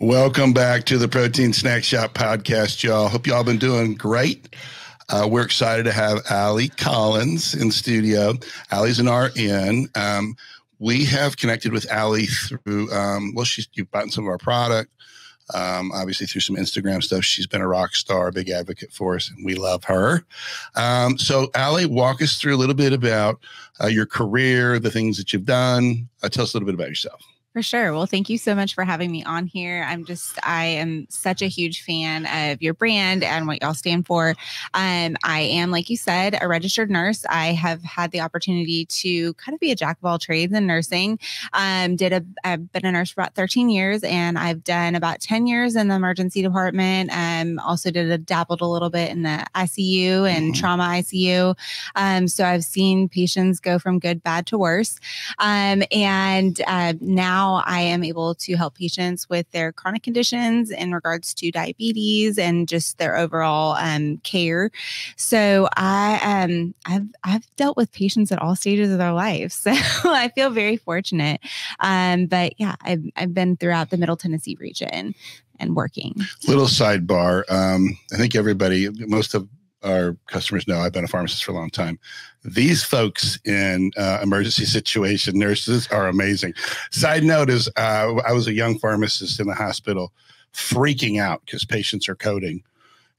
Welcome back to the Protein Snack Shop podcast, y'all. Hope y'all been doing great. We're excited to have Allie Collins in studio. Allie's an RN. We have connected with Allie through, you've bought some of our product, obviously through some Instagram stuff. She's been a rock star, a big advocate for us, and we love her. So Allie, walk us through a little bit about your career, the things that you've done. Tell us a little bit about yourself. For sure. Well, thank you so much for having me on here. I am such a huge fan of your brand and what y'all stand for. I am, like you said, a registered nurse. I have had the opportunity to kind of be a jack of all trades in nursing. I've been a nurse for about 13 years, and I've done about 10 years in the emergency department. Also dabbled a little bit in the ICU and trauma ICU. So I've seen patients go from good, bad to worse. Now I am able to help patients with their chronic conditions in regards to diabetes and just their overall care. So I've dealt with patients at all stages of their life, so I feel very fortunate. But yeah, I've been throughout the Middle Tennessee region and working. Little sidebar. I think most of our customers know I've been a pharmacist for a long time. These folks in emergency situation nurses are amazing. Side note is I was a young pharmacist in the hospital freaking out because patients are coding.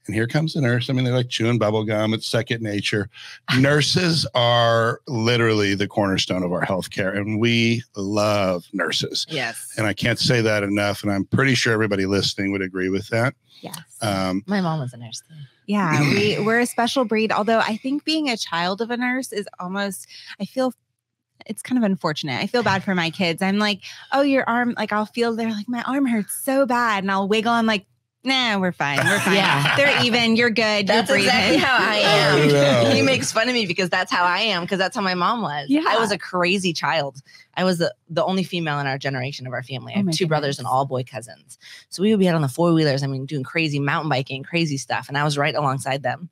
And here comes the nurse. I mean, they're like chewing bubble gum. It's second nature. Nurses are literally the cornerstone of our healthcare, and we love nurses. Yes. And I can't say that enough. And I'm pretty sure everybody listening would agree with that. Yes. My mom was a nurse too. Yeah, we're a special breed. Although I think being a child of a nurse is almost, it's kind of unfortunate. I feel bad for my kids. I'm like, oh, your arm, like I'll feel, they're like, my arm hurts so bad. And I'll wiggle. I'm like, nah, we're fine. We're fine. Yeah. They're even. You're good. That's you're breathing. Exactly how I am. Oh, no. He makes fun of me because that's how I am, because that's how my mom was. Yeah. I was a crazy child. I was the only female in our generation of our family. I have two brothers and all boy cousins. So we would be out on the four-wheelers, I mean, doing crazy mountain biking, crazy stuff. And I was right alongside them.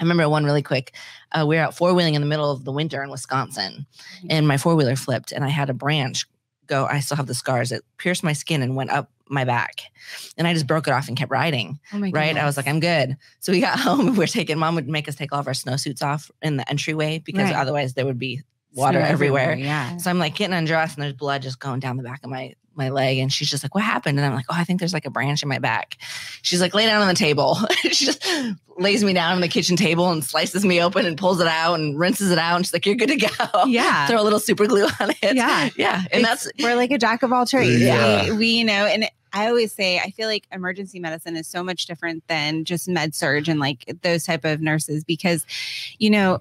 I remember one really quick. We were out four-wheeling in the middle of the winter in Wisconsin, and my four-wheeler flipped, and I had a branch go. I still have the scars. It pierced my skin and went up my back, and I just broke it off and kept riding. I was like, I'm good. So we got home, and mom would make us take all of our snowsuits off in the entryway because otherwise there would be water everywhere. Yeah. So I'm like getting undressed, and there's blood just going down the back of my leg. And she's just like, what happened? And I'm like, oh, I think there's like a branch in my back. She's like, lay down on the table. She just lays me down on the kitchen table and slices me open and pulls it out and rinses it out. And she's like, you're good to go. Yeah. Throw a little super glue on it. Yeah. Yeah. And we're like a jack of all trades. Yeah. We you know, and I always say, I feel like emergency medicine is so much different than just med surg and like those type of nurses, because, you know,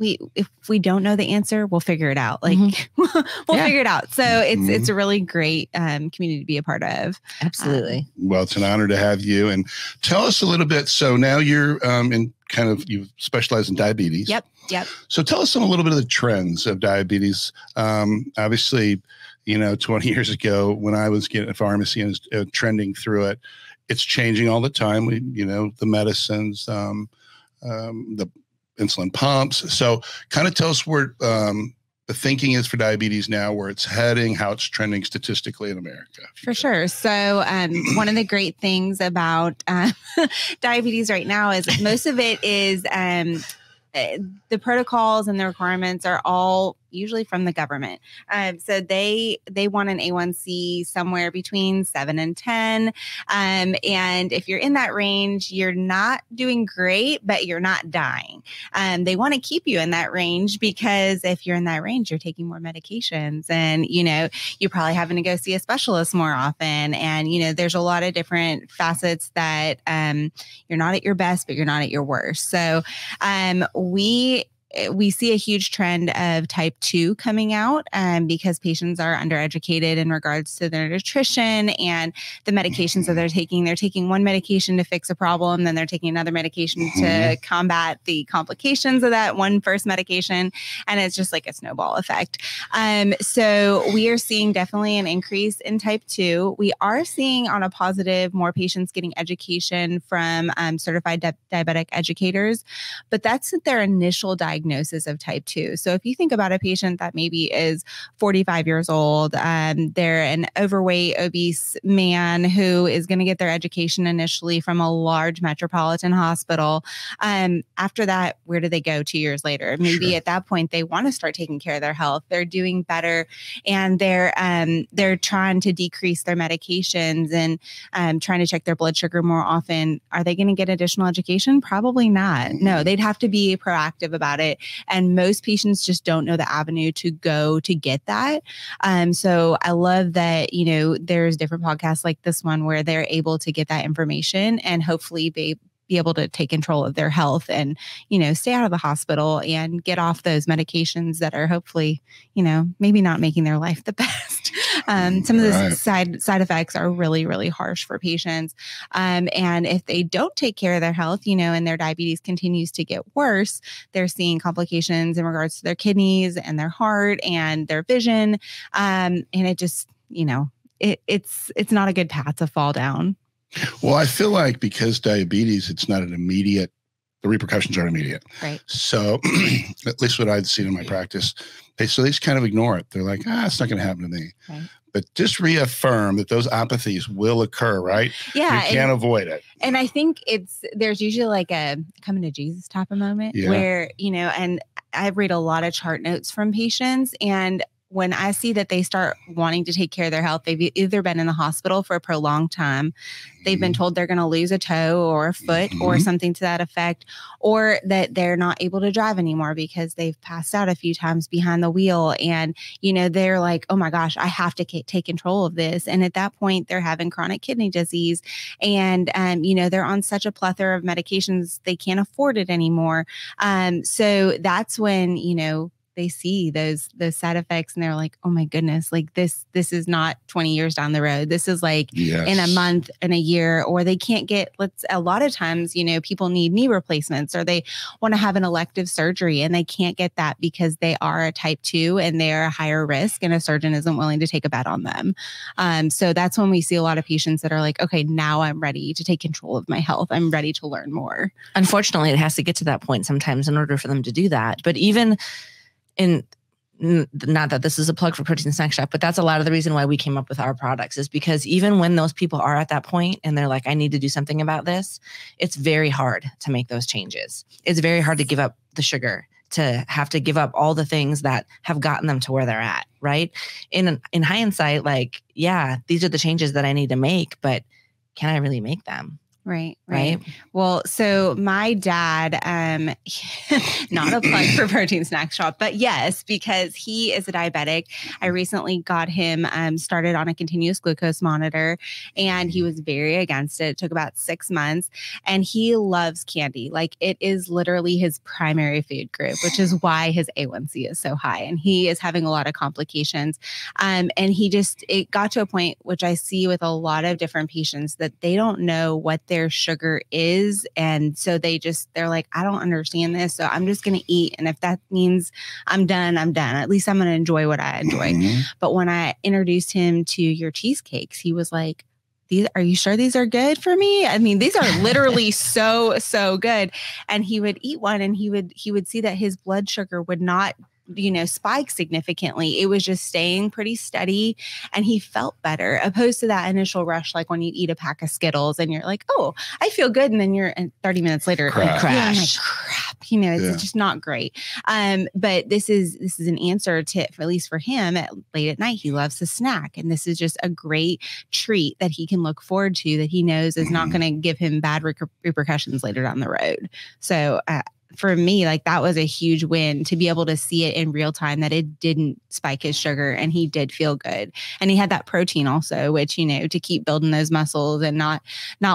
if we don't know the answer, we'll figure it out. Like we'll figure it out. So it's a really great community to be a part of. Absolutely. Well, it's an honor to have you. And tell us a little bit. So now you're you specialize in diabetes. Yep. Yep. So tell us a little bit of the trends of diabetes. Obviously, you know, 20 years ago when I was getting a pharmacy and was, trending through it, it's changing all the time. The medicines, the insulin pumps. So kind of tell us where the thinking is for diabetes now, where it's heading, how it's trending statistically in America. For sure. So one of the great things about diabetes right now is most of it is the protocols and the requirements are all usually from the government. So they want an A1C somewhere between 7 and 10. And if you're in that range, you're not doing great, but you're not dying. They want to keep you in that range because if you're in that range, you're taking more medications and, you know, you're probably having to go see a specialist more often. And, you know, there's a lot of different facets that you're not at your best, but you're not at your worst. So we see a huge trend of type 2 coming out because patients are undereducated in regards to their nutrition and the medications that they're taking. They're taking one medication to fix a problem, then they're taking another medication to combat the complications of that first medication. And it's just like a snowball effect. So we are seeing definitely an increase in type 2. We are seeing on a positive more patients getting education from certified diabetic educators, but that's their initial diagnosis. diagnosis of type 2. So if you think about a patient that maybe is 45 years old, they're an overweight, obese man who is going to get their education initially from a large metropolitan hospital. After that, where do they go 2 years later? Maybe at that point, they want to start taking care of their health. They're doing better and they're trying to decrease their medications and trying to check their blood sugar more often. Are they going to get additional education? Probably not. No, they'd have to be proactive about it. And most patients just don't know the avenue to go to get that. So I love that, you know, there's different podcasts like this one where they're able to get that information and hopefully be able to take control of their health and, you know, stay out of the hospital and get off those medications that are hopefully, you know, maybe not making their life the best. Some of the side effects are really, really harsh for patients. And if they don't take care of their health, you know, and their diabetes continues to get worse, they're seeing complications in regards to their kidneys and their heart and their vision. And it just, you know, it's not a good path to fall down. Well, I feel like because diabetes, it's not an immediate, the repercussions aren't immediate. Right. So at least what I'd seen in my practice, so they just kind of ignore it. They're like, it's not going to happen to me. Right. But just reaffirm that those apathies will occur, right? Yeah. You can't avoid it. And I think there's usually like a coming to Jesus type of moment where, you know, and I read a lot of chart notes from patients, and when I see that they start wanting to take care of their health, they've either been in the hospital for a prolonged time, they've been told they're going to lose a toe or a foot or something to that effect, or that they're not able to drive anymore because they've passed out a few times behind the wheel. And, you know, they're like, oh my gosh, I have to take control of this. And at that point, they're having chronic kidney disease. And, you know, they're on such a plethora of medications, they can't afford it anymore. So that's when, you know, they see those side effects and they're like, oh my goodness, like this is not 20 years down the road. This is like in a month and a year, or they can't get, a lot of times, you know, people need knee replacements or they want to have an elective surgery and they can't get that because they are a type 2 and they're a higher risk and a surgeon isn't willing to take a bet on them. So that's when we see a lot of patients that are like, okay, now I'm ready to take control of my health. I'm ready to learn more. Unfortunately, it has to get to that point sometimes in order for them to do that. But even and not that this is a plug for Protein Snack Shop, but that's a lot of the reason why we came up with our products, is because even when those people are at that point and they're like, I need to do something about this, it's very hard to make those changes. It's very hard to give up the sugar, to have to give up all the things that have gotten them to where they're at, right? In hindsight, like, yeah, these are the changes that I need to make, but can I really make them? Right. Well, so my dad, not a plug for Protein Snack Shop, but yes, because he is a diabetic. I recently got him started on a continuous glucose monitor, and he was very against it. It took about 6 months, and he loves candy. Like, it is literally his primary food group, which is why his A1C is so high, and he is having a lot of complications. And he just, it got to a point, which I see with a lot of different patients, that they don't know what their sugar is. And so they're like, I don't understand this. So I'm just going to eat. And if that means I'm done, I'm done. At least I'm going to enjoy what I enjoy. But when I introduced him to your cheesecakes, he was like, are you sure these are good for me? I mean, these are literally so good. And he would eat one and he would see that his blood sugar would not, you know, spike significantly. It was just staying pretty steady and he felt better, opposed to that initial rush, like when you eat a pack of Skittles and you're like, oh, I feel good. And then you're 30 minutes later, crap, you know, it's just not great. But this is an answer to, at least for him, late at night, he loves to snack. And this is just a great treat that he can look forward to, that he knows is not going to give him bad repercussions later down the road. So, for me, like, that was a huge win to be able to see it in real time, that it didn't spike his sugar and he did feel good. And he had that protein also, which, you know, to keep building those muscles and not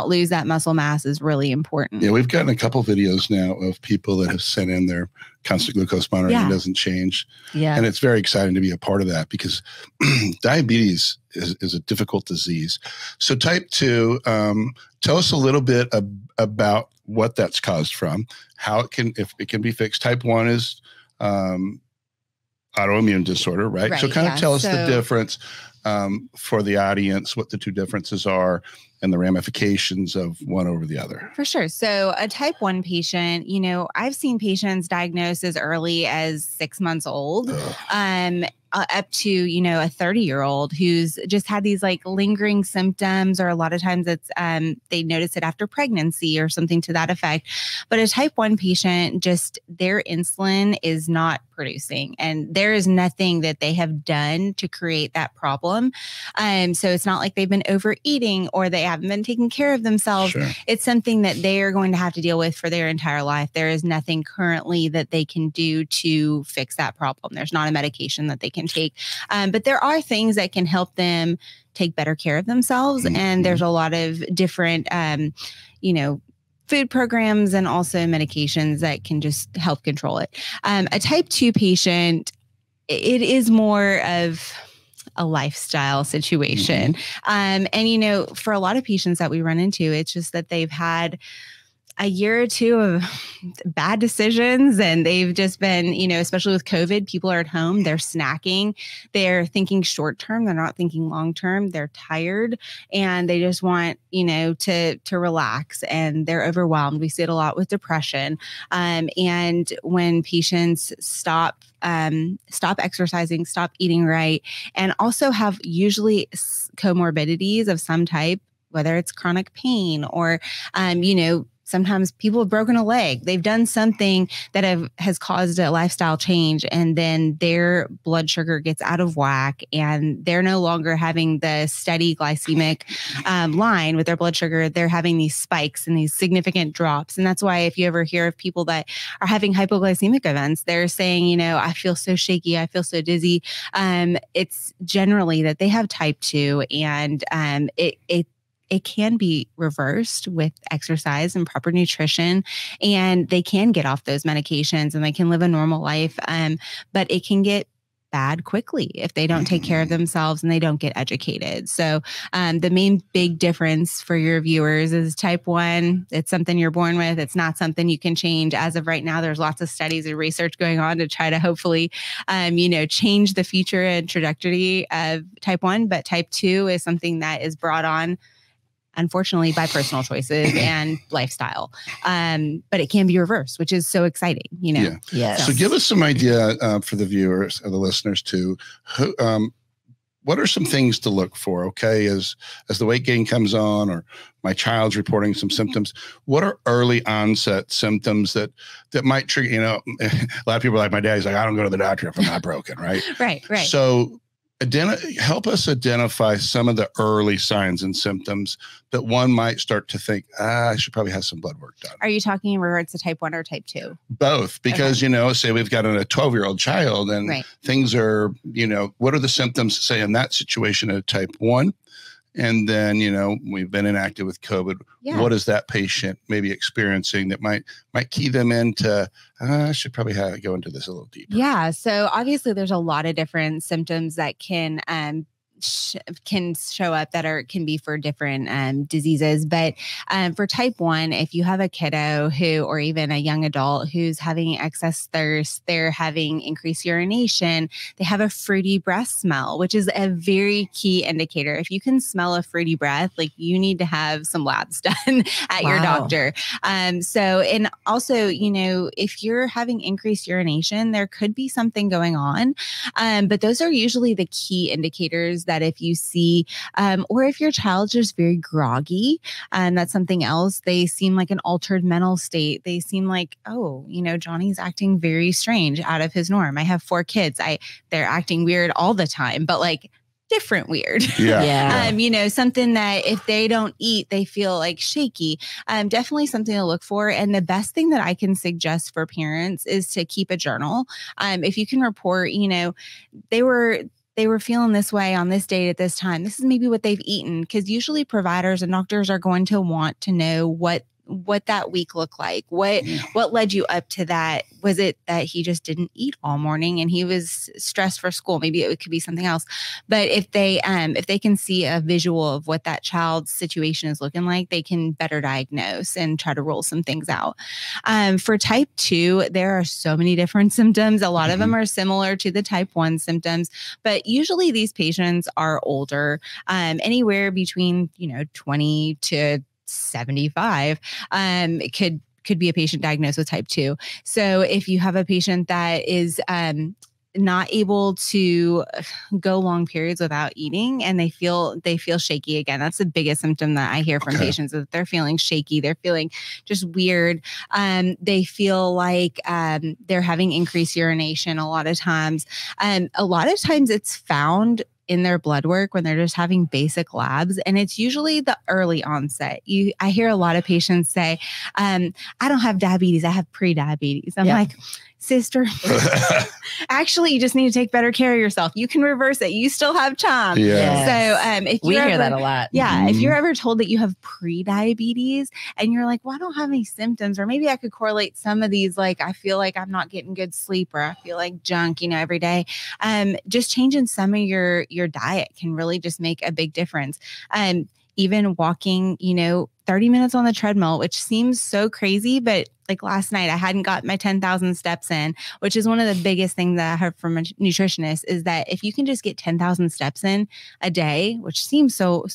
lose that muscle mass is really important. Yeah, we've gotten a couple videos now of people that have sent in their constant glucose monitor and it doesn't change. Yeah. And it's very exciting to be a part of that, because diabetes is a difficult disease. So type 2, tell us a little bit about what that's caused from, how it can, if it can be fixed. Type 1 is autoimmune disorder, right? So kind of tell us the difference. for the audience what the two differences are and the ramifications of one over the other. For sure. So a type 1 patient, you know, I've seen patients diagnosed as early as 6 months old, up to, you know, a 30-year-old who's just had these like lingering symptoms, or a lot of times it's they notice it after pregnancy or something to that effect. But a type 1 patient, just their insulin is not producing, and there is nothing that they have done to create that problem. So it's not like they've been overeating or they haven't been taking care of themselves. Sure. It's something that they are going to have to deal with for their entire life. There is nothing currently that they can do to fix that problem. There's not a medication that they can take, but there are things that can help them take better care of themselves. Mm-hmm. And there's a lot of different, you know, food programs and also medications that can just help control it. A type 2 patient, it is more of a lifestyle situation. Mm-hmm. And, you know, for a lot of patients that we run into, it's just that they've had a year or two of bad decisions, and they've just been, you know, especially with COVID, people are at home, they're snacking, they're thinking short term, they're not thinking long term, they're tired, and they just want, you know, to relax, and they're overwhelmed. We see it a lot with depression. And when patients stop exercising, stop eating right, and also have usually comorbidities of some type, whether it's chronic pain or, you know, sometimes people have broken a leg. They've done something that has caused a lifestyle change, and then their blood sugar gets out of whack, and they're no longer having the steady glycemic line with their blood sugar. They're having these spikes and these significant drops. And that's why if you ever hear of people that are having hypoglycemic events, they're saying, you know, I feel so shaky, I feel so dizzy. It's generally that they have type 2, and it can be reversed with exercise and proper nutrition, and they can get off those medications and they can live a normal life. But it can get bad quickly if they don't take care of themselves and they don't get educated. So the main big difference for your viewers is type 1. It's something you're born with. It's not something you can change. As of right now, there's lots of studies and research going on to try to hopefully, you know, change the future and trajectory of type 1. But type 2 is something that is brought on, unfortunately, by personal choices and lifestyle. But it can be reversed, which is so exciting, you know? Yeah. Yes. So give us some idea for the viewers or the listeners too, who, what are some things to look for? Okay. As the weight gain comes on, or my child's reporting some symptoms, what are early onset symptoms that might trigger, you know, a lot of people are like, my dad's like, I don't go to the doctor if I'm not broken. Right. Right. So help us identify some of the early signs and symptoms that one might start to think, I should probably have some blood work done. Are you talking in regards to type 1 or type 2? Both, because, okay, you know, say we've got a 12-year-old child, and right, things are, you know, what are the symptoms, say, in that situation of type 1? And then, you know, we've been inactive with COVID. Yeah. What is that patient maybe experiencing that might key them into, I should probably go into this a little deeper. Yeah. So obviously there's a lot of different symptoms that can show up that can be for different diseases. But for type 1, if you have a kiddo or even a young adult who's having excess thirst, they're having increased urination, they have a fruity breath smell, which is a very key indicator. If you can smell a fruity breath, like, you need to have some labs done at your doctor. So, and also, you know, if you're having increased urination, there could be something going on. But those are usually the key indicators that if you see, or if your child's just very groggy, and that's something else, they seem like an altered mental state. They seem like, oh, you know, Johnny's acting very strange, out of his norm. I have 4 kids. They're acting weird all the time, but like different weird. Yeah. Yeah. You know, something that if they don't eat, they feel like shaky. Definitely something to look for. And the best thing that I can suggest for parents is to keep a journal. If you can report, you know, they were feeling this way on this date at this time, this is maybe what they've eaten, because usually providers and doctors are going to want to know what what that week looked like? What led you up to that? Was it that he just didn't eat all morning and he was stressed for school? Maybe it could be something else. But if they can see a visual of what that child's situation is looking like, they can better diagnose and try to roll some things out. For type 2, there are so many different symptoms. A lot of them are similar to the type 1 symptoms, but usually these patients are older, anywhere between, 20 to 75. It could be a patient diagnosed with type 2. So if you have a patient that is not able to go long periods without eating and they feel shaky again. That's the biggest symptom that I hear from patients, is that they're feeling shaky. They're feeling just weird. They feel like they're having increased urination a lot of times. A lot of times it's found in their blood work when they're just having basic labs. And it's usually the early onset. I hear a lot of patients say, I don't have diabetes. I have pre-diabetes. I'm like, sister, actually, you just need to take better care of yourself. You can reverse it. You still have time. So if we hear that a lot. If you're ever told that you have pre-diabetes and you're like, well, I don't have any symptoms, or maybe I could correlate some of these, like I feel like I'm not getting good sleep, or I feel like junk, every day. Just changing some of your diet can really just make a big difference. Even walking, 30 minutes on the treadmill, which seems so crazy, but like last night I hadn't got my 10,000 steps in, which is one of the biggest things that I heard from a nutritionist, is that if you can just get 10,000 steps in a day, which seems so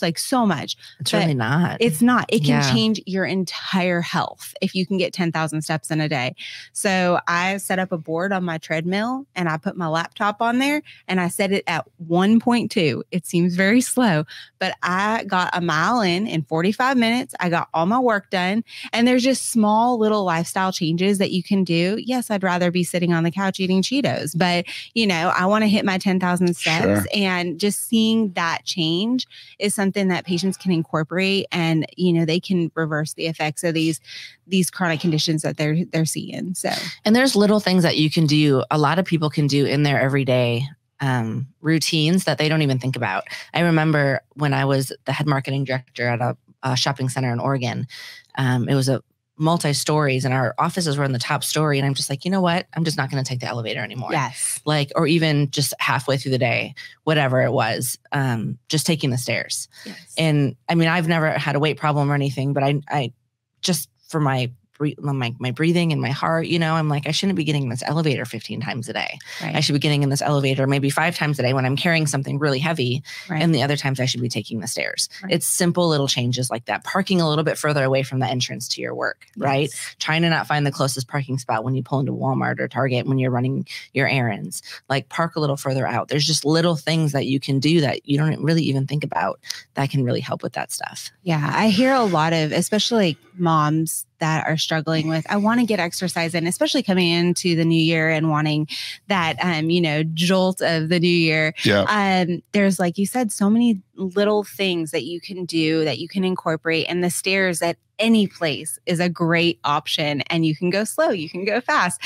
much, it's really not. It's not. It can change your entire health if you can get 10,000 steps in a day. So I set up a board on my treadmill and I put my laptop on there and I set it at 1.2. It seems very slow, but I got a mile in 45 minutes. I got all my work done. And there's just small little lifestyle changes that you can do. Yes, I'd rather be sitting on the couch eating Cheetos, but I want to hit my 10,000 steps. Sure. And just seeing that change is something that patients can incorporate, and they can reverse the effects of these chronic conditions that they're seeing. So, and there's little things that you can do. A lot of people can do in their everyday routines that they don't even think about. I remember when I was the head marketing director at a shopping center in Oregon. It was a multi-stories and our offices were in the top story. And I'm just like, you know what? I'm just not going to take the elevator anymore. Yes. Or even just halfway through the day, whatever it was, just taking the stairs. Yes. And I mean, I've never had a weight problem or anything, but I just for my breathing and my heart, I'm like, I shouldn't be getting in this elevator 15 times a day. Right. I should be getting in this elevator maybe 5 times a day when I'm carrying something really heavy. Right. And the other times I should be taking the stairs. Right. It's simple little changes like that. Parking a little bit further away from the entrance to your work, right? Trying to not find the closest parking spot when you pull into Walmart or Target when you're running your errands, park a little further out. There's just little things that you can do that you don't really even think about that can really help with that stuff. Yeah. I hear a lot of, especially moms that are struggling with, I want to get exercise in, especially coming into the new year and wanting that, jolt of the new year. Yeah. There's, like you said, so many little things that you can do, that you can incorporate, and the stairs at any place is a great option, and you can go slow, you can go fast,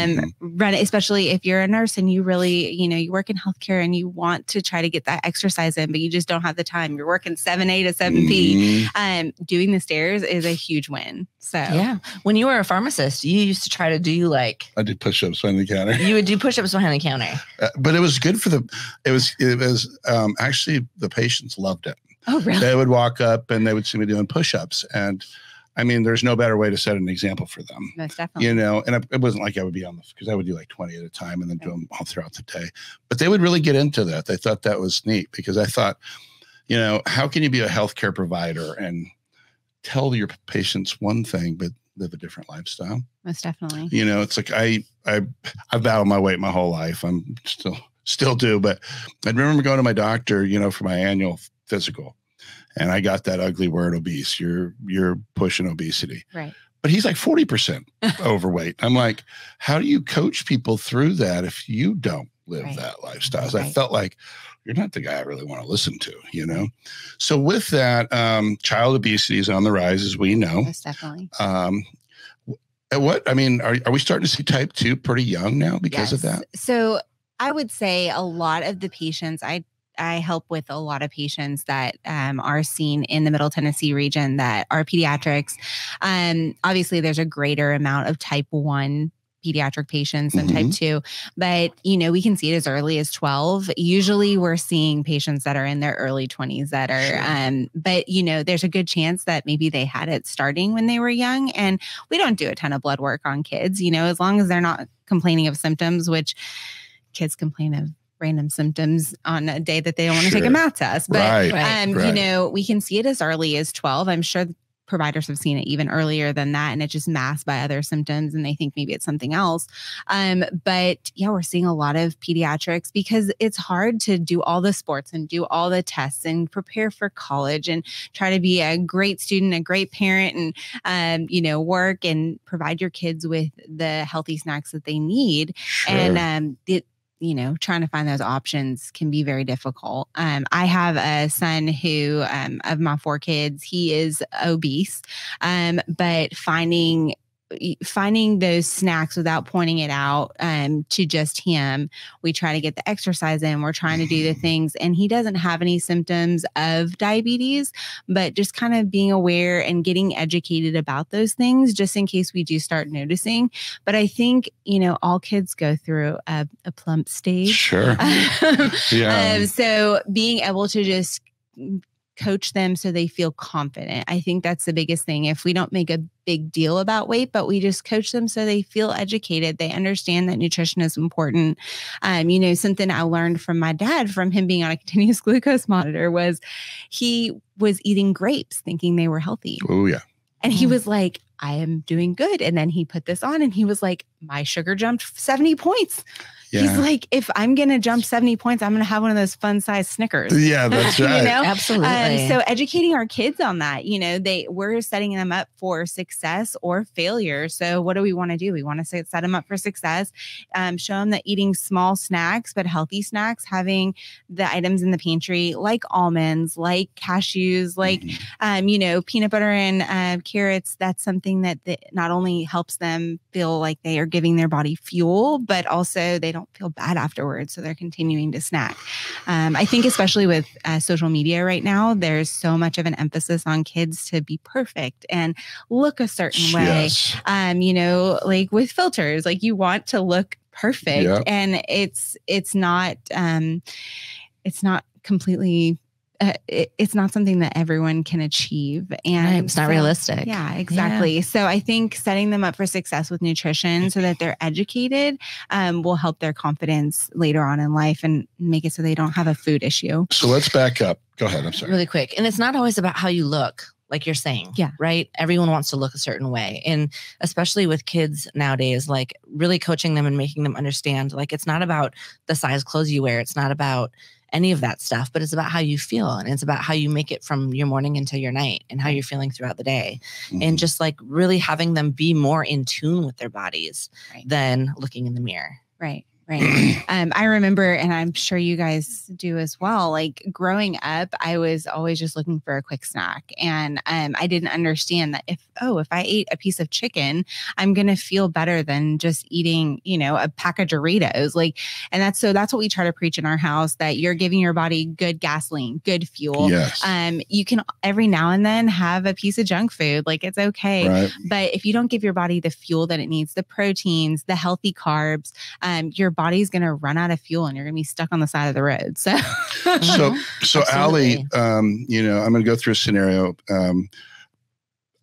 run, especially if you're a nurse and you really, you work in healthcare and you want to try to get that exercise in, but you just don't have the time. You're working 7A to 7P. Doing the stairs is a huge win. So yeah, when you were a pharmacist, you used to try to do I did push-ups behind the counter. You would do push-ups behind the counter, but it was good for it was actually the patient. Patients loved it. Oh, really? They would walk up and they would see me doing push-ups. And I mean, there's no better way to set an example for them. Most definitely. And it wasn't like I would be on the, because I would do 20 at a time and then do them all throughout the day. But they would really get into that. They thought that was neat, because I thought, how can you be a healthcare provider and tell your patients one thing, but live a different lifestyle? Most definitely. It's like I've battled my weight my whole life. I'm still do, but I remember going to my doctor, for my annual physical, and I got that ugly word, obese. You're pushing obesity. Right. But he's 40% overweight. I'm like, how do you coach people through that if you don't live that lifestyle? So I felt like you're not the guy I really want to listen to, So with that, child obesity is on the rise, as we know. Yes, definitely. Are we starting to see type 2 pretty young now because of that? So I would say a lot of the patients I I help with a lot of patients that are seen in the Middle Tennessee region that are pediatrics. Obviously, there's a greater amount of type 1 pediatric patients than type 2, but you know, we can see it as early as 12. Usually we're seeing patients that are in their early 20s that are, but you know, there's a good chance that maybe they had it starting when they were young, and we don't do a ton of blood work on kids, you know, as long as they're not complaining of symptoms, which kids complain of random symptoms on a day that they don't want to take a math test. But, you know, we can see it as early as 12. I'm sure providers have seen it even earlier than that, and it's just masked by other symptoms, and they think maybe it's something else. But yeah, we're seeing a lot of pediatrics because it's hard to do all the sports and do all the tests and prepare for college and try to be a great student, a great parent, and you know, work and provide your kids with the healthy snacks that they need. And you know, trying to find those options can be very difficult. I have a son who, of my 4 kids, he is obese, but finding those snacks without pointing it out to just him. We try to get the exercise in, we're trying to do the things, and he doesn't have any symptoms of diabetes, but just kind of being aware and getting educated about those things just in case we do start noticing. But I think, you know, all kids go through a plump stage. So being able to just coach them so they feel confident. I think that's the biggest thing. If we don't make a big deal about weight, but we just coach them so they feel educated, they understand that nutrition is important. You know, something I learned from my dad, from him being on a continuous glucose monitor, was he was eating grapes thinking they were healthy. And he was like, I am doing good. And then he put this on and he was like, my sugar jumped 70 points. He's like, if I'm going to jump 70 points, I'm going to have one of those fun size Snickers. You know? Absolutely. So educating our kids on that, you know, we're setting them up for success or failure. So what do we want to do? We want to set them up for success, show them that eating small snacks, but healthy snacks, having the items in the pantry, like almonds, like cashews, like, you know, peanut butter and carrots. That's something that not only helps them feel like they are giving their body fuel, but also they don't feel bad afterwards. So they're continuing to snack. I think especially with social media right now, there's so much of an emphasis on kids to be perfect and look a certain way, you know, like with filters, like you want to look perfect and it's not completely it's not something that everyone can achieve, and it's not realistic. So I think setting them up for success with nutrition so that they're educated will help their confidence later on in life and make it so they don't have a food issue. So let's back up. Go ahead. I'm sorry. Really quick. And it's not always about how you look, like you're saying, right? Everyone wants to look a certain way. And especially with kids nowadays, like really coaching them and making them understand, like, it's not about the size clothes you wear. It's not about any of that stuff, but it's about how you feel. And it's about how you make it from your morning until your night and how you're feeling throughout the day. And just like really having them be more in tune with their bodies than looking in the mirror. I remember, and I'm sure you guys do as well, like growing up, I was always just looking for a quick snack. And I didn't understand that if I ate a piece of chicken, I'm going to feel better than just eating, you know, a pack of Doritos. Like, and that's what we try to preach in our house, that you're giving your body good gasoline, good fuel. You can every now and then have a piece of junk food. Like, it's okay. But if you don't give your body the fuel that it needs, the proteins, the healthy carbs, your body's going to run out of fuel and you're going to be stuck on the side of the road. So Allie, you know, I'm going to go through a scenario.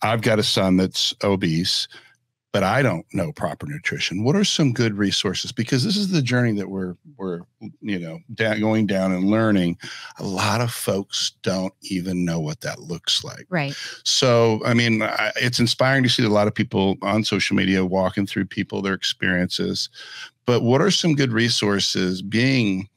I've got a son that's obese, but I don't know proper nutrition. What are some good resources? Because this is the journey that we're you know, going down and learning. A lot of folks don't even know what that looks like. So, I mean, it's inspiring to see a lot of people on social media walking through their experiences. But what are some good resources, being,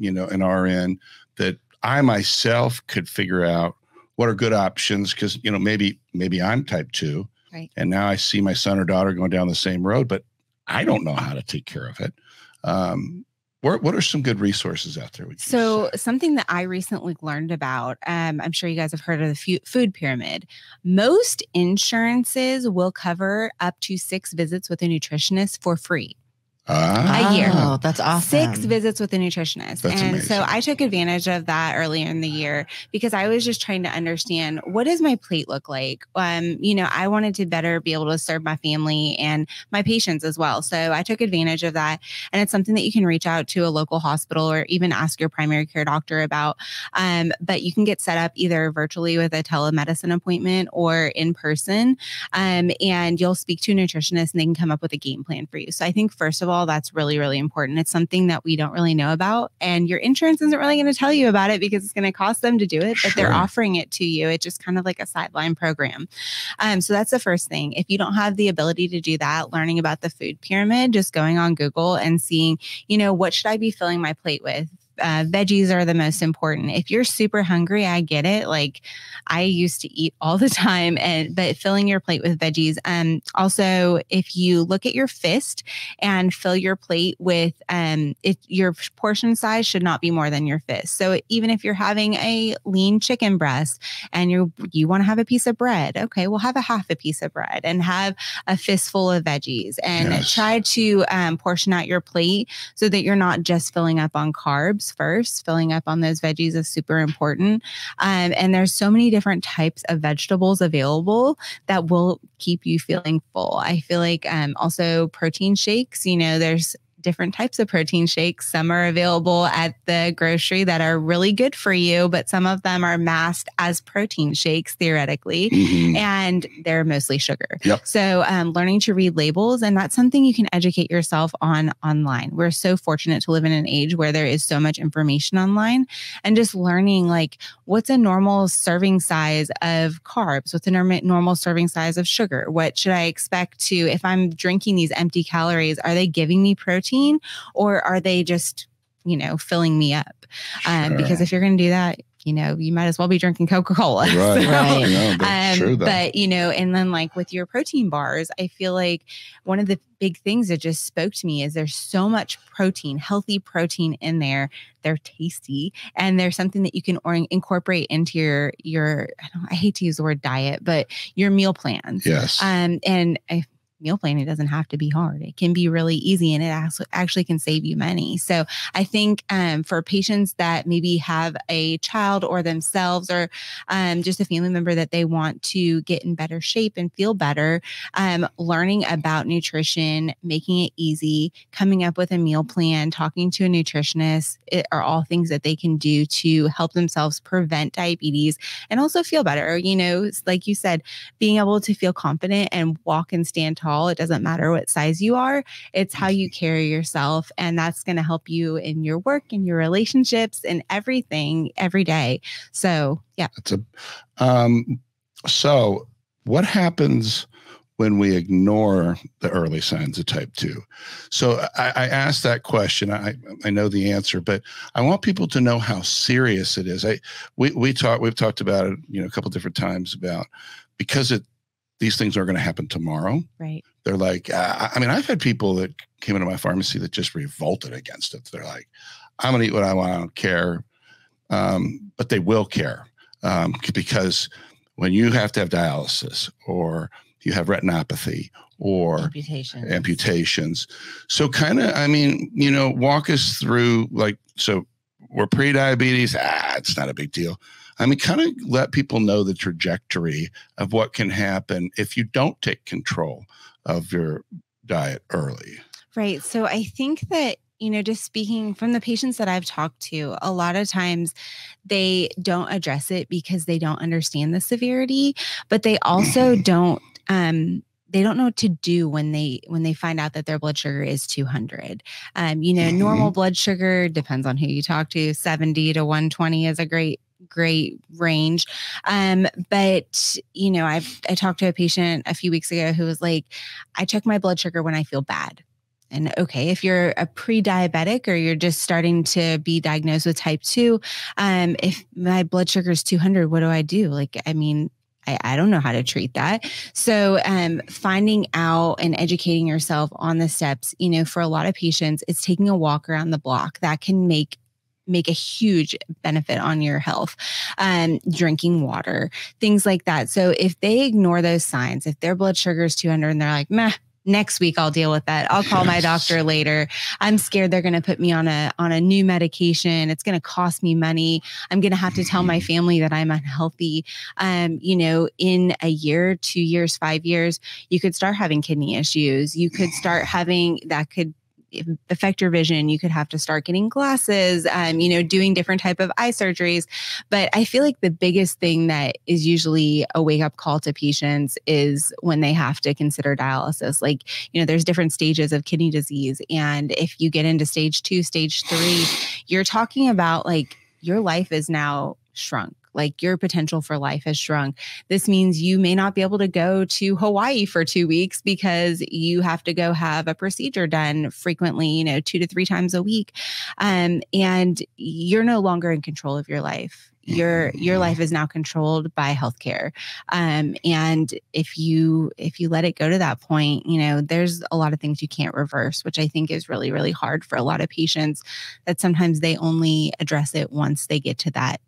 you know, an RN, that I myself could figure out what are good options? Because, you know, maybe I'm type 2, and now I see my son or daughter going down the same road, but I don't know how to take care of it. What are some good resources out there? So something that I recently learned about, I'm sure you guys have heard of the food pyramid. Most insurances will cover up to 6 visits with a nutritionist for free. A year. Oh, that's awesome. 6 visits with a nutritionist. That's amazing. So I took advantage of that earlier in the year because I was just trying to understand, what does my plate look like? You know, I wanted to better be able to serve my family and my patients as well. So I took advantage of that. And it's something that you can reach out to a local hospital or even ask your primary care doctor about. But you can get set up either virtually with a telemedicine appointment or in person. And you'll speak to a nutritionist and they can come up with a game plan for you. So I think first of all, that's really, really important. It's something that we don't really know about. And your insurance isn't really going to tell you about it because it's going to cost them to do it, but they're offering it to you. It's just kind of like a sideline program. So that's the first thing. If you don't have the ability to do that, learning about the food pyramid, just going on Google and seeing, you know, what should I be filling my plate with? Veggies are the most important. If you're super hungry, I get it. Like I used to eat all the time, but filling your plate with veggies. Also, if you look at your fist and fill your plate with, your portion size should not be more than your fist. So even if you're having a lean chicken breast and you want to have a piece of bread, okay, we'll have a half a piece of bread and have a fistful of veggies and try to portion out your plate so that you're not just filling up on carbs. First, filling up on those veggies is super important. And there's so many different types of vegetables available that will keep you feeling full. I feel like also protein shakes, you know, there's different types of protein shakes. Some are available at the grocery that are really good for you, but some of them are masked as protein shakes theoretically, and they're mostly sugar. So learning to read labels, and that's something you can educate yourself on online. We're so fortunate to live in an age where there is so much information online, and just learning like what's a normal serving size of carbs, what's a normal serving size of sugar, what should I expect to, if I'm drinking these empty calories, are they giving me protein? Or are they just, you know, filling me up? Because if you're going to do that, you know, you might as well be drinking Coca-Cola. True, but, you know, and then like with your protein bars, I feel like one of the big things that just spoke to me is there's so much protein, healthy protein in there. They're tasty. And there's something that you can incorporate into your, I hate to use the word diet, but your meal plans. And I meal planning doesn't have to be hard. It can be really easy, and it actually can save you money. So I think for patients that maybe have a child or themselves or just a family member that they want to get in better shape and feel better, learning about nutrition, making it easy, coming up with a meal plan, talking to a nutritionist are all things that they can do to help themselves prevent diabetes and also feel better. You know, like you said, being able to feel confident and walk and stand tall. It doesn't matter what size you are. It's how you carry yourself. And that's going to help you in your work and your relationships and everything every day. So, yeah. That's a, so what happens when we ignore the early signs of type 2? So I asked that question. I know the answer, but I want people to know how serious it is. We've talked about it, you know, a couple different times about because these things are going to happen tomorrow. Right. They're like, I mean, I've had people that came into my pharmacy that just revolted against it. They're like, I'm going to eat what I want. I don't care. But they will care. Because when you have to have dialysis or you have retinopathy or amputations. So kind of, I mean, you know, walk us through like, so we're pre-diabetes. It's not a big deal. I mean, kind of let people know the trajectory of what can happen if you don't take control of your diet early. Right. So I think that, you know, just speaking from the patients that I've talked to, a lot of times they don't address it because they don't understand the severity, but they also they don't know what to do when they find out that their blood sugar is 200. You know, normal blood sugar, depends on who you talk to, 70 to 120 is a great range. But you know, I talked to a patient a few weeks ago who was like, I check my blood sugar when I feel bad. And okay, if you're a pre-diabetic or you're just starting to be diagnosed with type 2, if my blood sugar is 200, what do I do? Like, I mean, I don't know how to treat that. So finding out and educating yourself on the steps, you know, for a lot of patients, it's taking a walk around the block that can make a huge benefit on your health, drinking water, things like that. So if they ignore those signs, if their blood sugar is 200 and they're like, meh, next week I'll deal with that. I'll call my doctor later. I'm scared they're going to put me on a new medication. It's going to cost me money. I'm going to have to tell my family that I'm unhealthy. You know, in a year, 2 years, 5 years, you could start having kidney issues. You could start having, that could affect your vision. You could have to start getting glasses, you know, doing different type of eye surgeries. But I feel like the biggest thing that is usually a wake up call to patients is when they have to consider dialysis. Like, you know, there's different stages of kidney disease. And if you get into stage 2, stage 3, you're talking about like your life is now shrunk. Like your potential for life has shrunk. This means you may not be able to go to Hawaii for 2 weeks because you have to go have a procedure done frequently, you know, 2 to 3 times a week. And you're no longer in control of your life. Your life is now controlled by healthcare. And if you let it go to that point, you know, there's a lot of things you can't reverse, which I think is really, really hard for a lot of patients that sometimes they only address it once they get to that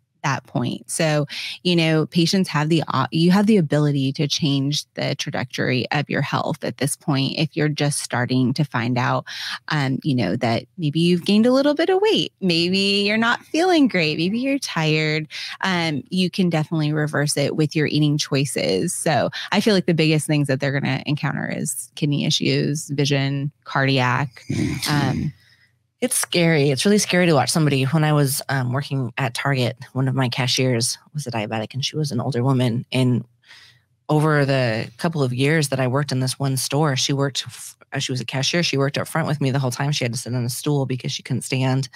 point. So, you know, patients have you have the ability to change the trajectory of your health at this point. If you're just starting to find out, you know, that maybe you've gained a little bit of weight, maybe you're not feeling great, maybe you're tired, you can definitely reverse it with your eating choices. So I feel like the biggest things that they're going to encounter is kidney issues, vision, cardiac, It's scary. It's really scary to watch somebody. When I was working at Target, one of my cashiers was a diabetic and she was an older woman. And over the couple of years that I worked in this one store, she was a cashier. She worked up front with me the whole time. She had to sit on a stool because she couldn't stand.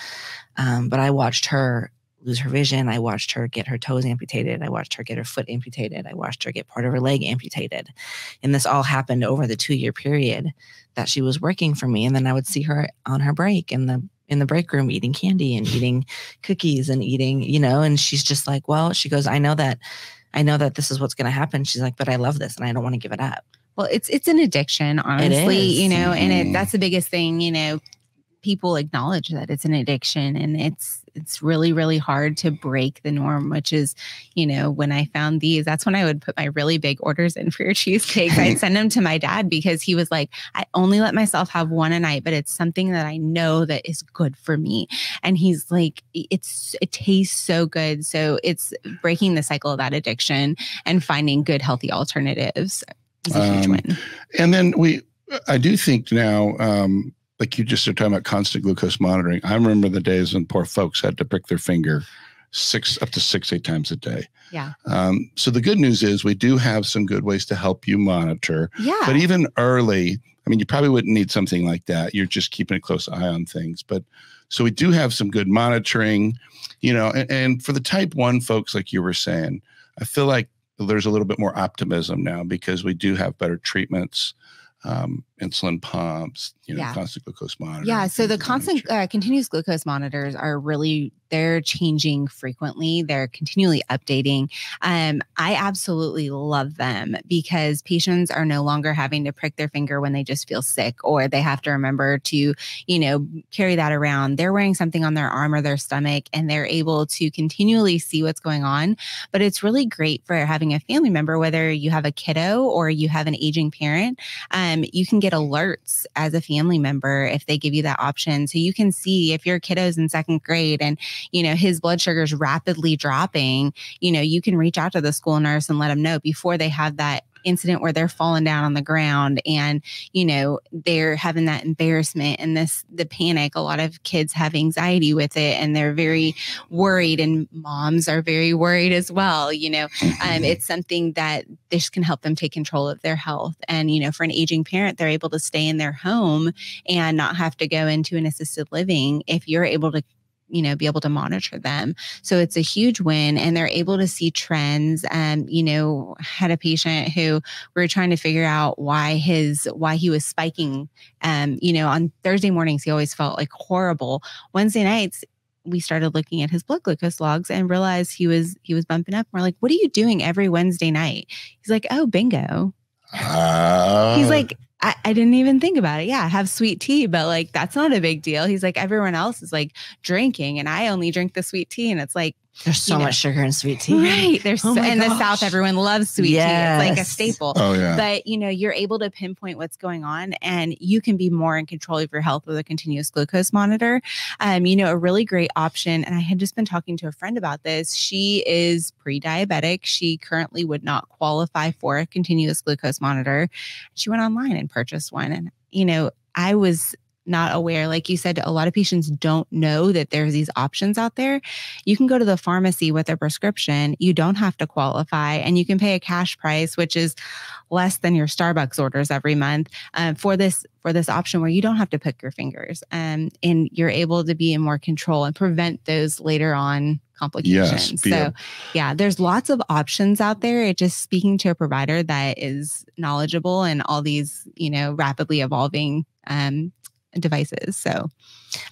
But I watched her lose her vision. I watched her get her toes amputated. I watched her get her foot amputated. I watched her get part of her leg amputated. And this all happened over the 2-year period that she was working for me. And then I would see her on her break in the break room eating candy and eating cookies and eating, you know, and she's just like, well, she goes, I know that this is what's going to happen. She's like, but I love this and I don't want to give it up. Well, it's an addiction, honestly, you know, and that's the biggest thing, you know, people acknowledge that it's an addiction and it's really, really hard to break the norm, which is, you know, when I found these, that's when I would put my really big orders in for your cheesecakes. I'd send them to my dad because he was like, I only let myself have one a night, but it's something that I know that is good for me. And he's like, it tastes so good. So it's breaking the cycle of that addiction and finding good, healthy alternatives is a huge win. And then I do think now, like you just are talking about constant glucose monitoring. I remember the days when poor folks had to prick their finger up to 6, 8 times a day. Yeah. So the good news is we do have some good ways to help you monitor. Yeah. But even early, I mean, you probably wouldn't need something like that. You're just keeping a close eye on things. But so we do have some good monitoring, you know, and for the type 1 folks, like you were saying, I feel like there's a little bit more optimism now because we do have better treatments. Insulin pumps, you know, constant glucose monitors. Yeah, so the constant continuous glucose monitors are really, they're changing frequently. They're continually updating. I absolutely love them because patients are no longer having to prick their finger when they just feel sick or they have to remember to, you know, carry that around. They're wearing something on their arm or their stomach and they're able to continually see what's going on. But it's really great for having a family member, whether you have a kiddo or you have an aging parent. You can get alerts as a family member if they give you that option. So you can see if your kiddo's in 2nd grade and, you know, his blood sugar is rapidly dropping, you know, you can reach out to the school nurse and let them know before they have that incident where they're falling down on the ground and, you know, they're having that embarrassment and the panic. A lot of kids have anxiety with it and they're very worried and moms are very worried as well. You know, it's something that this can help them take control of their health. And, you know, for an aging parent, they're able to stay in their home and not have to go into an assisted living if you're able to, you know, be able to monitor them. So it's a huge win and they're able to see trends. You know, had a patient who we were trying to figure out why he was spiking. You know, on Thursday mornings, he always felt like horrible. Wednesday nights, we started looking at his blood glucose logs and realized he was bumping up. We're like, what are you doing every Wednesday night? He's like, oh, bingo. He's like, I didn't even think about it. Yeah, I have sweet tea, but like, that's not a big deal. He's like, everyone else is like drinking and I only drink the sweet tea. And it's like, There's so much sugar in sweet tea. Right. There's the South, everyone loves sweet tea. It's like a staple. Oh, yeah. But, you know, you're able to pinpoint what's going on and you can be more in control of your health with a continuous glucose monitor. You know, a really great option. And I had just been talking to a friend about this. She is pre-diabetic. She currently would not qualify for a continuous glucose monitor. She went online and purchased one. And, you know, I was not aware. Like you said, a lot of patients don't know that there's these options out there. You can go to the pharmacy with a prescription. You don't have to qualify and you can pay a cash price, which is less than your Starbucks orders every month for this option where you don't have to pick your fingers and you're able to be in more control and prevent those later on complications. Yes, so yeah, there's lots of options out there. It's just speaking to a provider that is knowledgeable and all these, you know, rapidly evolving devices. So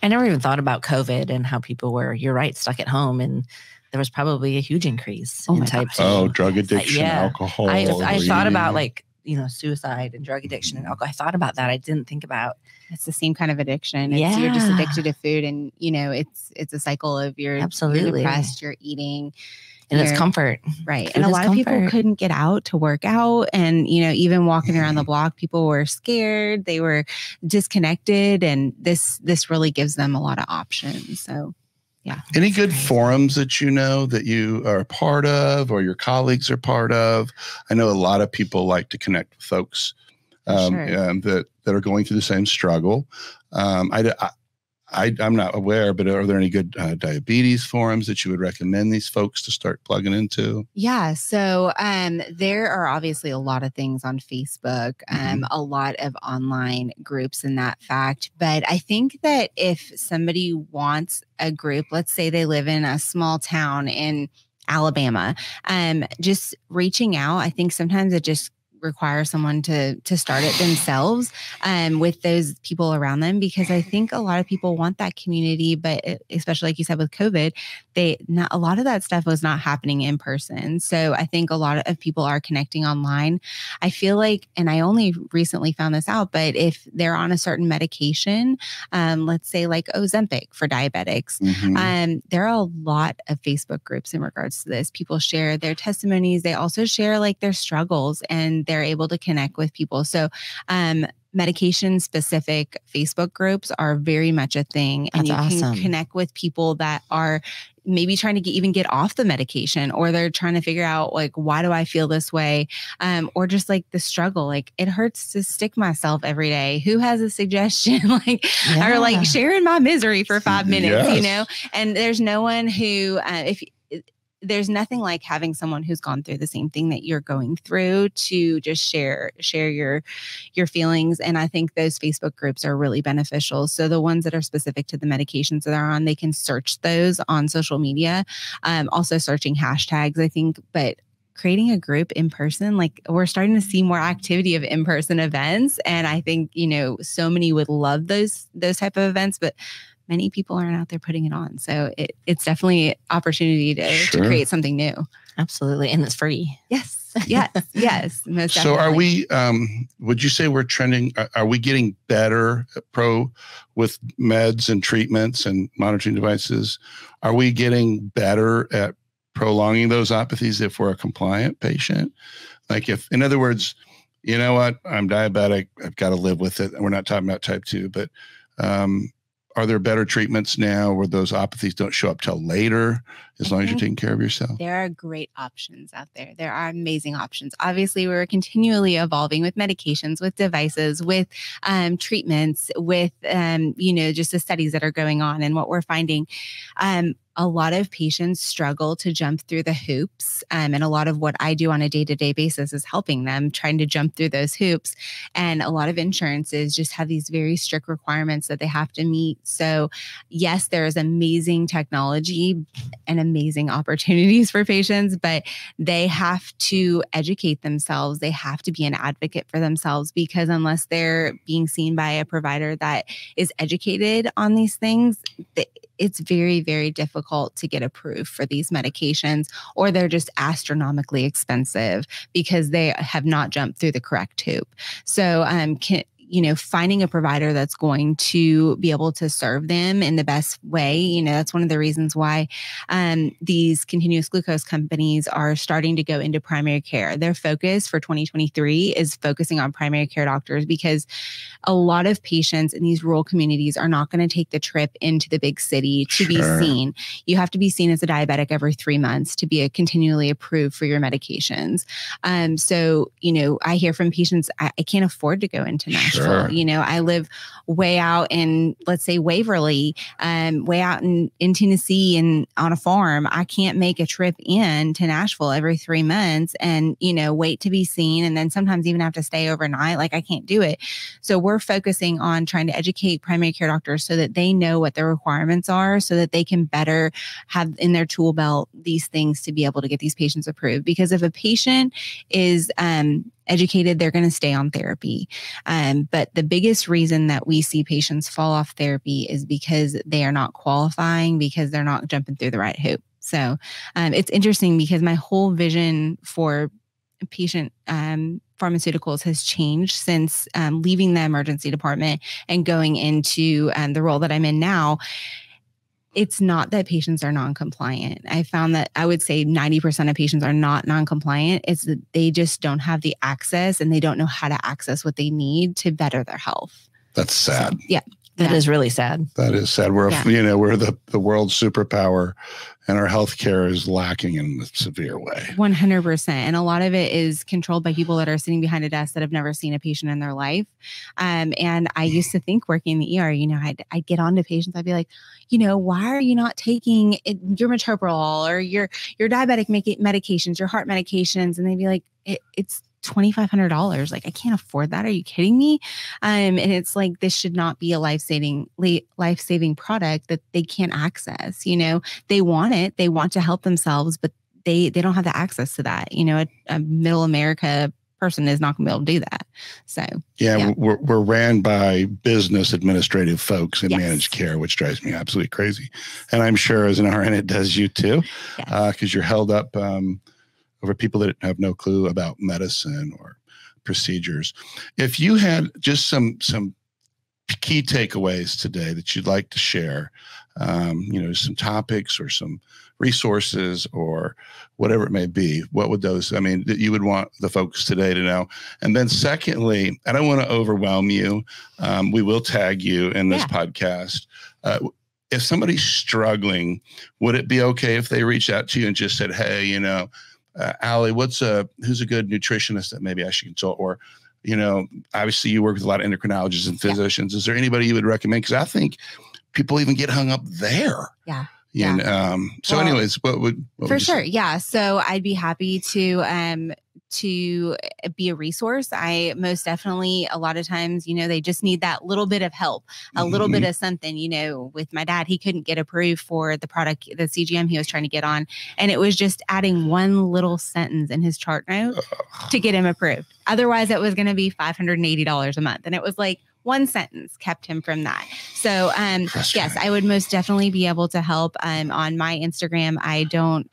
I never even thought about COVID and how people were, you're right, stuck at home. And there was probably a huge increase in type 2. Oh, drug addiction, alcohol. I thought about like, you know, suicide and drug addiction and alcohol. I thought about that. I didn't think about it's the same kind of addiction. It's, you're just addicted to food and, you know, it's a cycle of you're depressed, you're eating. And it's comfort. Right. Food and a lot of people couldn't get out to work out. And, you know, even walking around the block, people were scared. They were disconnected. And this really gives them a lot of options. So, yeah. Any good forums that you know that you are a part of or your colleagues are part of? I know a lot of people like to connect with folks that are going through the same struggle. I'm not aware, but are there any good diabetes forums that you would recommend these folks to start plugging into? Yeah. So there are obviously a lot of things on Facebook, a lot of online groups in that fact. But I think that if somebody wants a group, let's say they live in a small town in Alabama, just reaching out, I think sometimes it just require someone to start it themselves with those people around them, because I think a lot of people want that community, but especially like you said with COVID, a lot of that stuff was not happening in person. So I think a lot of people are connecting online. I feel like, and I only recently found this out, but if they're on a certain medication, let's say like Ozempic for diabetics, there are a lot of Facebook groups in regards to this. People share their testimonies. They also share like their struggles and they're able to connect with people. So medication specific Facebook groups are very much a thing. And That's you can awesome. Connect with people that are maybe trying to even get off the medication, or they're trying to figure out like, why do I feel this way? Or just like the struggle, like it hurts to stick myself every day. Who has a suggestion? Like, or like sharing my misery for 5 minutes, you know? And there's no one who, there's nothing like having someone who's gone through the same thing that you're going through to just share your feelings. And I think those Facebook groups are really beneficial. So the ones that are specific to the medications that are on, they can search those on social media. Also searching hashtags, I think, but creating a group in person, like we're starting to see more activity of in-person events. And I think, you know, so many would love those type of events, but many people aren't out there putting it on. So it's definitely an opportunity to create something new. Absolutely. And it's free. Yes. Yes. Yes. Most definitely. So are we, would you say we're trending, are we getting better at with meds and treatments and monitoring devices? Are we getting better at prolonging those apathies if we're a compliant patient? Like if, in other words, you know what, I'm diabetic, I've got to live with it. We're not talking about type 2, but, are there better treatments now where those apathies don't show up till later, as long as you're taking care of yourself? There are great options out there. There are amazing options. Obviously, we're continually evolving with medications, with devices, with treatments, with, you know, just the studies that are going on and what we're finding. A lot of patients struggle to jump through the hoops. And a lot of what I do on a day-to-day basis is helping them trying to jump through those hoops. And a lot of insurances just have these very strict requirements that they have to meet. So yes, there is amazing technology and amazing opportunities for patients, but they have to educate themselves. They have to be an advocate for themselves, because unless they're being seen by a provider that is educated on these things, it's very, very difficult to get approved for these medications, or they're just astronomically expensive because they have not jumped through the correct hoop. So you know, finding a provider that's going to be able to serve them in the best way. You know, that's one of the reasons why these continuous glucose companies are starting to go into primary care. Their focus for 2023 is focusing on primary care doctors, because a lot of patients in these rural communities are not going to take the trip into the big city to be seen. You have to be seen as a diabetic every 3 months to be continually approved for your medications. So, you know, I hear from patients, I can't afford to go into Nashville. You know, I live way out in, let's say, Waverly, way out in Tennessee and on a farm. I can't make a trip in to Nashville every 3 months and, you know, wait to be seen. And then sometimes even have to stay overnight. Like, I can't do it. So we're focusing on trying to educate primary care doctors so that they know what their requirements are, so that they can better have in their tool belt these things to be able to get these patients approved. Because if a patient is educated, they're going to stay on therapy. But the biggest reason that we see patients fall off therapy is because they are not qualifying, because they're not jumping through the right hoop. So it's interesting, because my whole vision for patient pharmaceuticals has changed since leaving the emergency department and going into the role that I'm in now. It's not that patients are non-compliant. I found that I would say 90% of patients are not non-compliant. It's that they just don't have the access, and they don't know how to access what they need to better their health. That's sad. So, yeah. That is really sad. That is sad. We're, you know, we're the world's superpower, and our healthcare is lacking in a severe way. 100%. And a lot of it is controlled by people that are sitting behind a desk that have never seen a patient in their life. And I used to think, working in the ER, you know, I'd get on to patients. I'd be like, you know, why are you not taking your metoprolol or your diabetic medications, your heart medications? And they'd be like, it's $2,500. Like, I can't afford that. Are you kidding me? And it's like, this should not be a life-saving product that they can't access. You know, they want it, they want to help themselves, but they don't have the access to that. You know, a middle America person is not going to be able to do that. So yeah. We're ran by business administrative folks in managed care, which drives me absolutely crazy. And I'm sure as an RN, it does you too, because you're held up, over people that have no clue about medicine or procedures. If you had just some key takeaways today that you'd like to share, you know, some topics or some resources or whatever it may be, what would those, I mean, that you would want the folks today to know? And then secondly, I don't want to overwhelm you. We will tag you in this podcast. If somebody's struggling, would it be okay if they reached out to you and just said, hey, you know, Allie, who's a good nutritionist that maybe I should consult? Or, you know, obviously you work with a lot of endocrinologists and physicians. Is there anybody you would recommend? Because I think people even get hung up there. Yeah. And, so well, anyways, what would you say? Yeah. So I'd be happy to be a resource. I most definitely, a lot of times, you know, they just need that little bit of help, a little bit of something. You know, with my dad, he couldn't get approved for the product, the CGM he was trying to get on. And it was just adding one little sentence in his chart note to get him approved. Otherwise it was going to be $580 a month. And it was like, one sentence kept him from that. So yes, I would most definitely be able to help. On my Instagram, I don't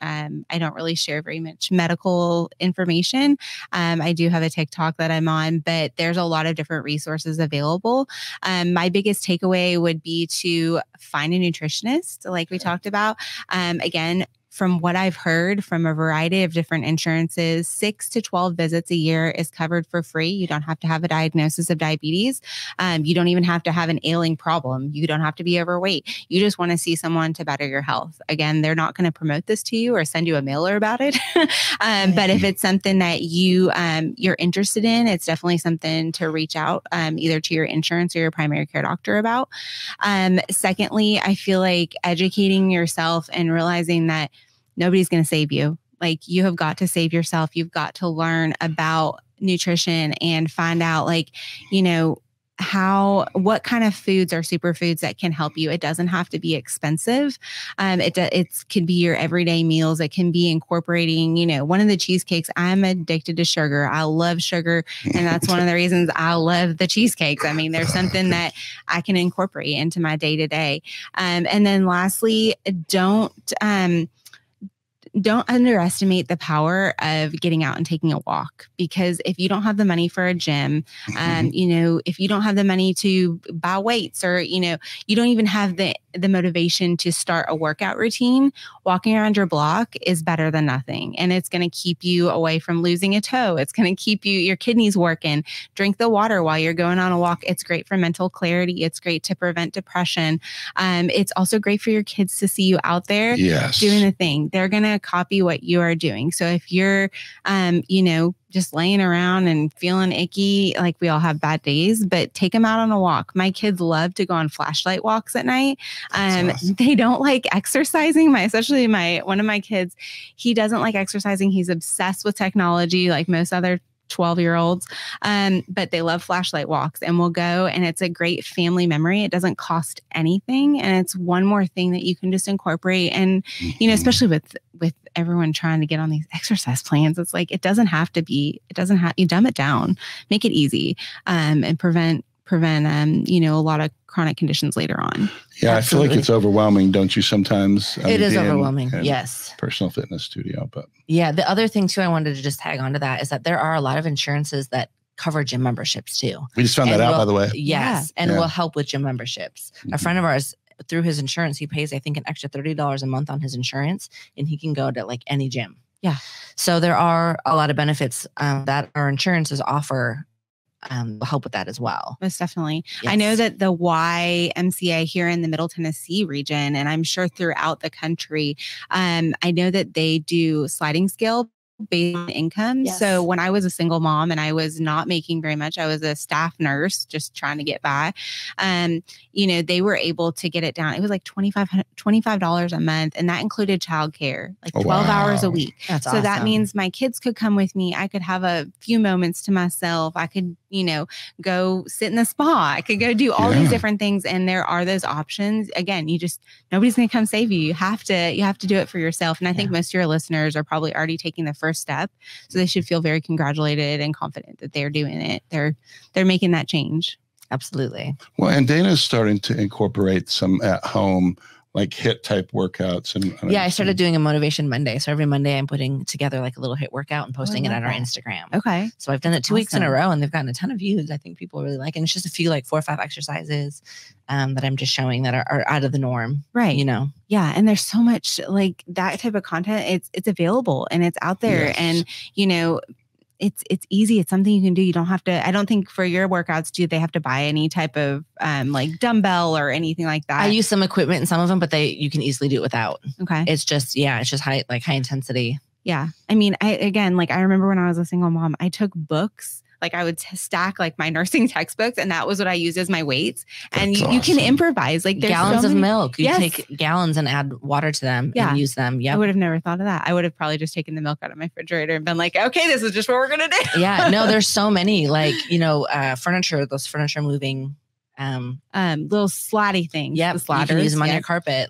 really share very much medical information. I do have a TikTok that I'm on, but there's a lot of different resources available. My biggest takeaway would be to find a nutritionist, like we talked about. Again, from what I've heard from a variety of different insurances, 6 to 12 visits a year is covered for free. You don't have to have a diagnosis of diabetes. You don't even have to have an ailing problem. You don't have to be overweight. You just want to see someone to better your health. Again, they're not going to promote this to you or send you a mailer about it. But if it's something that you're interested in, it's definitely something to reach out either to your insurance or your primary care doctor about. Secondly, I feel like educating yourself and realizing that nobody's going to save you. Like, you have got to save yourself. You've got to learn about nutrition and find out, like, you know, what kind of foods are superfoods that can help you. It doesn't have to be expensive. It can be your everyday meals. It can be incorporating, you know, one of the cheesecakes. I'm addicted to sugar. I love sugar. And that's one of the reasons I love the cheesecakes. I mean, there's something that I can incorporate into my day to day. And then lastly, don't underestimate the power of getting out and taking a walk, because if you don't have the money for a gym, if you don't have the money to buy weights, or, you don't even have the motivation to start a workout routine, walking around your block is better than nothing. And it's going to keep you away from losing a toe. It's going to keep your kidneys working. Drink the water while you're going on a walk. It's great for mental clarity. It's great to prevent depression. It's also great for your kids to see you out there doing the thing. They're going to copy what you are doing. So if you're, just laying around and feeling icky, like we all have bad days, but take them out on a walk. My kids love to go on flashlight walks at night. They don't like exercising. One of my kids, he doesn't like exercising. He's obsessed with technology, like most other 12-year-olds, but they love flashlight walks, and we'll go, and it's a great family memory. It doesn't cost anything, and it's one more thing that you can just incorporate. And especially with everyone trying to get on these exercise plans, it's like, you dumb it down, make it easy, and prevent a lot of chronic conditions later on. Yeah. Absolutely. I feel like it's overwhelming, don't you, sometimes? It is overwhelming. Yes. Personal fitness studio, but. Yeah. The other thing too, I wanted to just tag onto that, is that there are a lot of insurances that cover gym memberships too. We just found that out, by the way. Yes. Yeah. And will help with gym memberships. A friend of ours, through his insurance, he pays, I think, an extra $30 a month on his insurance, and he can go to like any gym. Yeah. So there are a lot of benefits that our insurances offer. Help with that as well. Most definitely. Yes. I know that the YMCA here in the Middle Tennessee region, and I'm sure throughout the country, I know that they do sliding scale based on income. Yes. So when I was a single mom and I was not making very much, I was a staff nurse just trying to get by. They were able to get it down. It was like $25 a month, and that included childcare, like 12 hours a week. That's so awesome. That means my kids could come with me. I could have a few moments to myself. I could, go sit in the spa. I could go do all these different things, and there are those options. Again, nobody's going to come save you. You have to do it for yourself. And I think most of your listeners are probably already taking the first step, so they should feel very congratulated and confident that they're doing it. They're making that change. Absolutely. Well, and Dana's starting to incorporate some at home, like HIIT type workouts. And I started doing a Motivation Monday. So every Monday I'm putting together like a little HIIT workout and posting it on our Instagram. Okay. So I've done it 2 weeks in a row, and they've gotten a ton of views. I think people really like it. And it's just a few, like 4 or 5 exercises that I'm just showing that are out of the norm. Right. Yeah. And there's so much like that type of content. It's available and it's out there. Yes. And, it's easy. It's something you can do. You don't have to, I don't think for your workouts, do they have to buy any type of like dumbbell or anything like that? I use some equipment in some of them, but you can easily do it without. Okay. It's just high intensity. Yeah. I remember when I was a single mom, I took books. Like I would stack like my nursing textbooks, and that was what I used as my weights. And you can improvise. Like there's gallons of milk. You take gallons and add water to them and use them. Yeah. I would have never thought of that. I would have probably just taken the milk out of my refrigerator and been like, okay, this is just what we're going to do. Yeah. No, there's so many furniture moving, little slotty things. Yeah. You can use them on your carpet.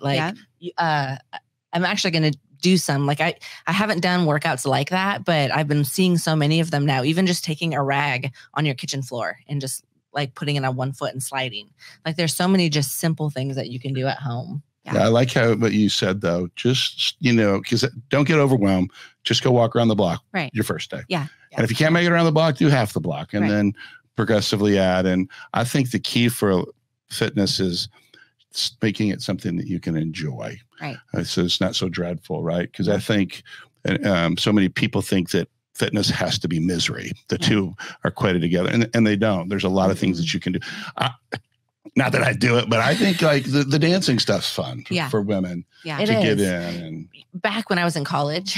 I'm actually going to do some. Like I haven't done workouts like that, but I've been seeing so many of them now, even just taking a rag on your kitchen floor and just like putting it on one foot and sliding. Like there's so many just simple things that you can do at home. Yeah. I like what you said though, just, cause don't get overwhelmed. Just go walk around the block your first day. Yeah. And if you can't make it around the block, do half the block and then progressively add. And I think the key for fitness is making it something that you can enjoy. Right. So it's not so dreadful, right? Because I think so many people think that fitness has to be misery. The two are equated together, and they don't. There's a lot of things that you can do. Not that I do it, but I think like the dancing stuff's fun for women to get in. And back when I was in college,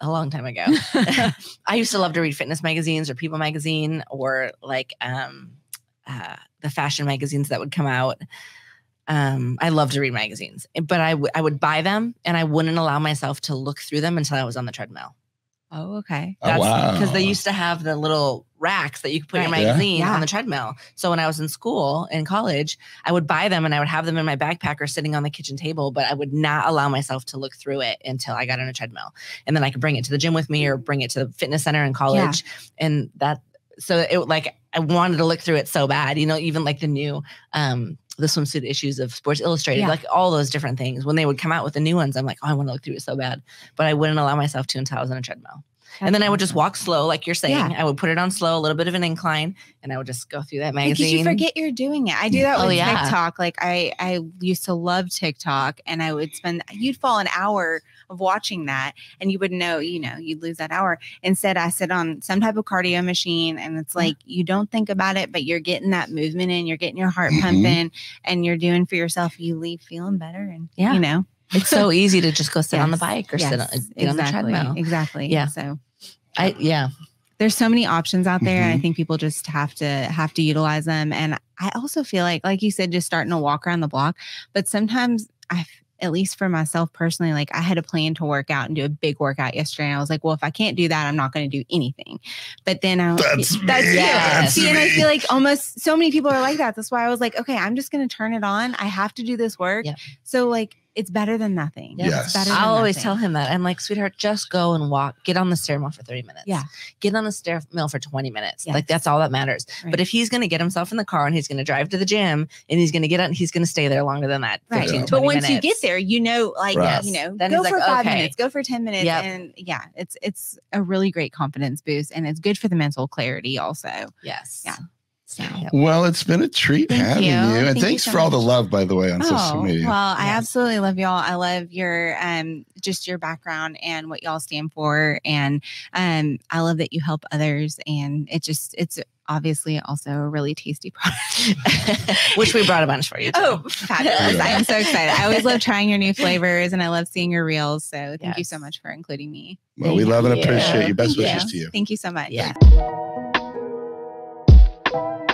a long time ago, I used to love to read fitness magazines or People magazine or like the fashion magazines that would come out. I love to read magazines, but I would buy them and I wouldn't allow myself to look through them until I was on the treadmill. Oh, okay. Because they used to have the little racks that you could put your magazine on the treadmill. So when I was in school, in college, I would buy them and I would have them in my backpack or sitting on the kitchen table, but I would not allow myself to look through it until I got on a treadmill. And then I could bring it to the gym with me or bring it to the fitness center in college. And that So it like, I wanted to look through it so bad, you know, even like the new, the swimsuit issues of Sports Illustrated, like all those different things. When they would come out with the new ones, I'm like, oh, I want to look through it so bad, but I wouldn't allow myself to until I was on a treadmill. That's and then I would just walk slow, like you're saying. I would put it on slow, a little bit of an incline, and I would just go through that magazine. Because you forget you're doing it. I do that with TikTok. Like I used to love TikTok, and I would spend, you'd fall an hour of watching that, and you would know, you know, you'd lose that hour. Instead, I sit on some type of cardio machine, and it's like you don't think about it, but you're getting that movement in, you're getting your heart pumping, and you're doing for yourself. You leave feeling better, and you know. It's so easy to just go sit on the bike or sit on, get on the treadmill. Exactly. Yeah. So there's so many options out there. And I think people just have to utilize them. And I also feel like you said, just starting to walk around the block, but sometimes at least for myself personally, like I had a plan to work out and do a big workout yesterday. And I was like, well, if I can't do that, I'm not going to do anything. But then that's me. And I feel like almost so many people are like that. That's why I was like, okay, I'm just going to turn it on. I have to do this work. Yep. So like, it's better than nothing. Yes. I'll always tell him that. I'm like, sweetheart, just go and walk. Get on the stairmill for 30 minutes. Yeah. Get on the stairmill for 20 minutes. Yes. Like, that's all that matters. Right. But if he's going to get himself in the car and he's going to drive to the gym and he's going to get out, he's going to stay there longer than that. Right. 15, 20 but once minutes. You get there, you know, like, you know, then go for 5 minutes, go for 10 minutes. Yep. And yeah, it's a really great confidence boost, and it's good for the mental clarity also. Yes. Yeah. So, well, it's been a treat having you. And thanks for all the love, by the way, on social media. Well, I absolutely love y'all. I love your just your background and what y'all stand for. And I love that you help others. And it's obviously also a really tasty product. Which we brought a bunch for you. Oh, fabulous. Yeah. I am so excited. I always love trying your new flavors, and I love seeing your reels. So thank you so much for including me. Well, we love and appreciate you. Best wishes to you. Thank you so much. Yeah. Thank you.